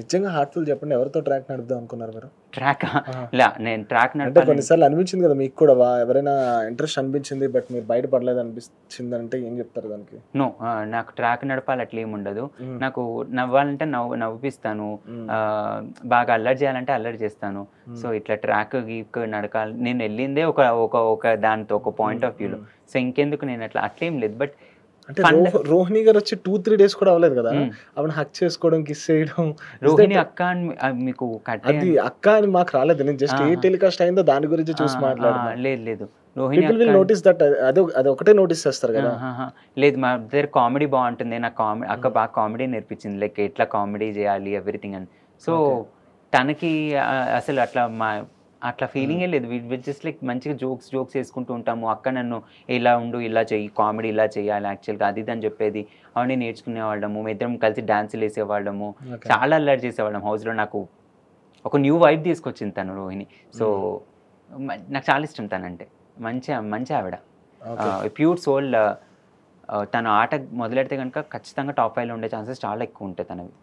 నిజంగా హార్ట్ఫుల్ చెప్పండి ఎవరితో ట్రాక్ నడుద్దాం అనుకున్నారు మీరు? ట్రాక్ ఇలా నేను ట్రాక్ అంటే కొన్నిసార్లు అనిపించింది కదా మీకు కూడా, ఎవరైనా ఇంట్రెస్ట్ అనిపించింది బట్ మీరు బయటపడలేదు అనిపించింది అంటే ఏం చెప్తారు దానికి? నో, నాకు ట్రాక్ నడపాలి అట్లా ఏమి ఉండదు. నాకు నవ్వాలంటే నవ్విస్తాను, బాగా అల్లరి చేయాలంటే అల్లరి చేస్తాను. సో ఇట్లా ట్రాక్ గీక్ నడకాలి, నేను వెళ్ళిందే ఒక దానితో ఒక పాయింట్ ఆఫ్ వ్యూలో. సో ఇంకెందుకు నేను అట్లా ఏం లేదు. బట్ అంటే రోహిణి గారు వచ్చి 2-3 days కూడా అవ్వలేదు కదా, ఆవిడ హక్ చేసుకోవడం, కిస్ చేయడం. రోహిణి అక్క మీకు అది అక్క అని మాకు రాలేదు, నేను జస్ట్ ఏ టెలికాస్ట్ అయిందో దాని గురించి చూసి మాట్లాడలేదు. లేదు మా దగ్గర కామెడీ బాగుంటుంది, నా అక్క బాగా కామెడీ నేర్పించింది, లైక్ ఎట్లా కామెడీ చేయాలి ఎవ్రీథింగ్ అని. సో తనకి అసలు అట్లా అట్లా ఫీలింగే లేదు. జస్ట్ లైక్ మంచిగా జోక్స్ వేసుకుంటూ ఉంటాము. అక్క నన్ను ఇలా ఉండు, ఇలా చెయ్యి, కామెడీ ఇలా చేయాలి, యాక్చువల్గా అది అని చెప్పేది. అవన్నీ నేర్చుకునేవాళ్ళము, ఇద్దరం కలిసి డాన్సులు వేసేవాళ్ళము, చాలా అల్లరి చేసేవాళ్ళం హౌస్లో. నాకు ఒక న్యూ వైబ్ తీసుకొచ్చింది తను, రోహిణి. సో నాకు చాలా ఇష్టం తనంటే, మంచి ఆవిడ, ప్యూర్ సోల్. తను ఆట మొదలెడితే కనుక ఖచ్చితంగా టాప్ 5లో ఉండే ఛాన్సెస్ చాలా ఎక్కువ ఉంటాయి తనవి.